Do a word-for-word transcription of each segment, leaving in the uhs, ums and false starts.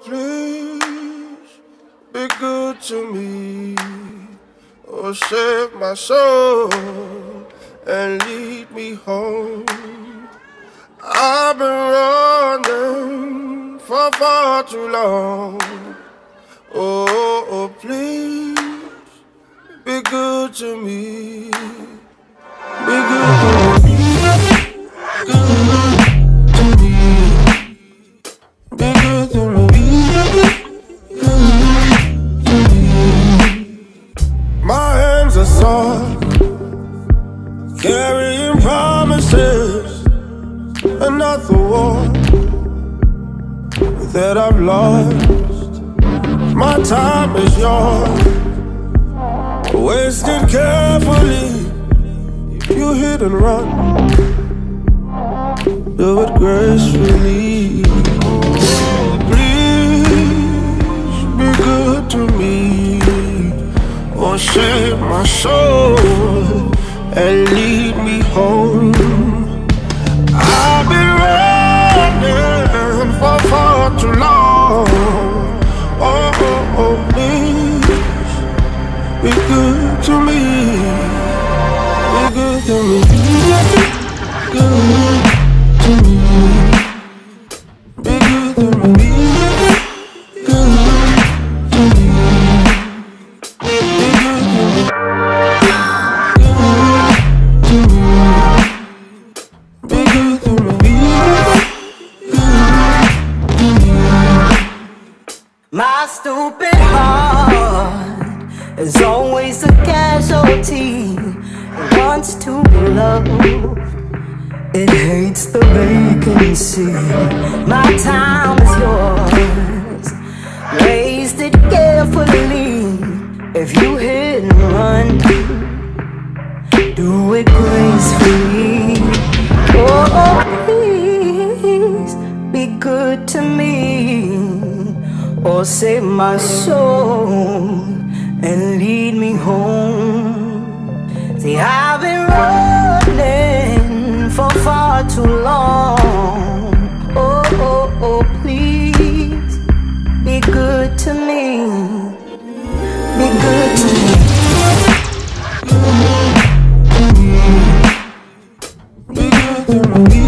Oh, please be good to me. Oh, save my soul and lead me home. I've been running for far too long. Oh, oh, please be good to me. Be good to me. Be good to me. Be good to me. Good to me. My hands are soft, carrying promises, another war that I've lost. My time is yours, wasted carefully. You hit and run, do it gracefully. Oh, please be good to me. Oh, save my soul and lead me home. I've been running for far too long. Oh, oh, oh, please be good to me. Be good to me, good to me. Be good to me, good to me. Be good to me, good to me. Be good to me, good to me. My stupid heart is always a casualty. It wants to be loved, it hates the vacancy. My time is yours, raised it carefully. If you hit and run, do it gracefully. Oh, please be good to me. Oh, save my soul and lead me home. See, I've been running for far too long. Oh, oh, oh, please be good to me. Be good to me. Be good to me. Be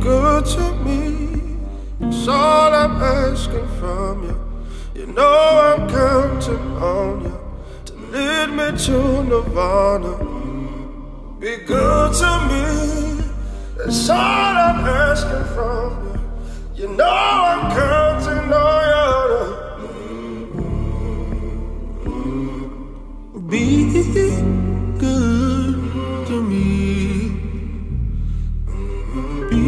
good to me, that's all I'm asking from you. You know I'm counting on you to lead me to nirvana. Be good to me, that's all I'm asking from you. You know I'm counting on you. Be good to me. Be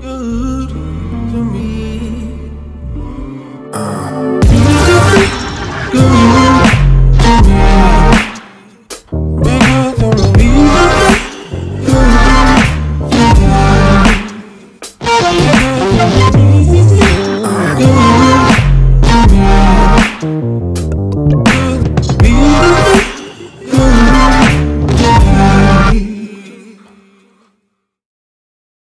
good to me. Uh. Be good to me. Be good to me. Be good to me. Be good to me.